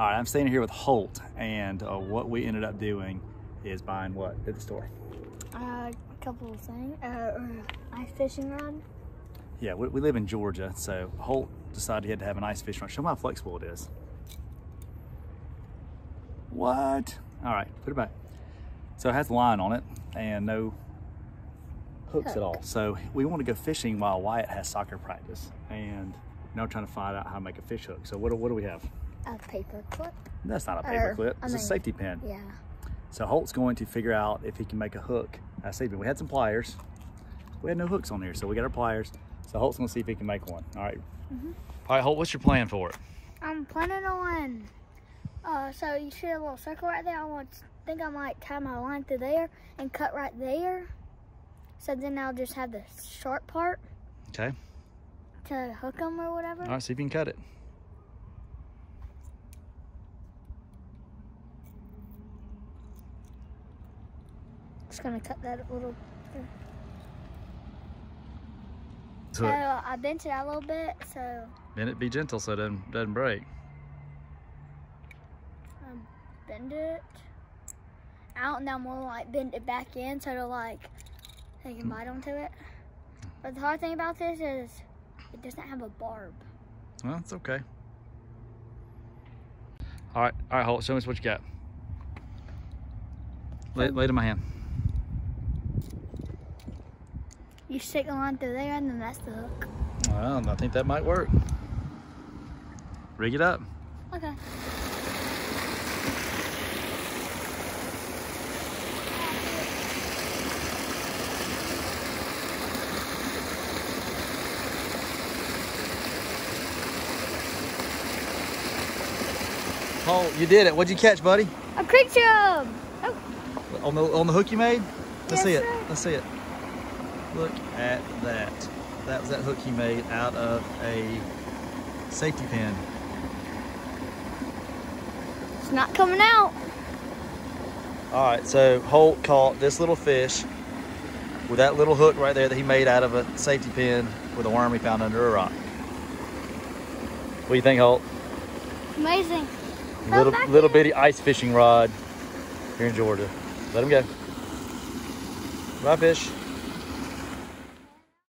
All right, I'm standing here with Holt, and what we ended up doing is buying what at the store? A couple of things, ice fishing rod. Yeah, we live in Georgia, so Holt decided he had to have an ice fishing rod. Show them how flexible it is. What? All right, put it back. So it has line on it and no hooks at all. So we want to go fishing while Wyatt has soccer practice, and now we're trying to find out how to make a fish hook. So what do we have? A paper clip. That's not a paper clip. It's a safety pin. Yeah. So Holt's going to figure out if he can make a hook. I see, we had some pliers. We had no hooks on here, so we got our pliers. So Holt's going to see if he can make one. All right. All right, Holt, what's your plan for it? I'm planning on, so you see a little circle right there? I think I might tie my line through there and cut right there. So then I'll just have the sharp part. Okay. To hook them or whatever. All right, see if you can cut it. Just gonna cut that a little. So I bent it out a little bit, so. Bend it, be gentle, so it doesn't break. Bend it out, now more like bend it back in, so it'll like they can bite onto it. But the hard thing about this is it doesn't have a barb. Well, it's okay. All right, Holt, show us what you got. Lay it in my hand. You stick the line through there, and then that's the hook. Well, I think that might work. Rig it up. Okay. Oh, you did it. What'd you catch, buddy? A creek chub. Oh. On the hook you made? Let's see it. Look at that. That was that hook he made out of a safety pin. It's not coming out. All right, so Holt caught this little fish with that little hook right there that he made out of a safety pin with a worm he found under a rock. What do you think, Holt? Amazing. Little bitty ice fishing rod here in Georgia. Let him go. Bye, fish.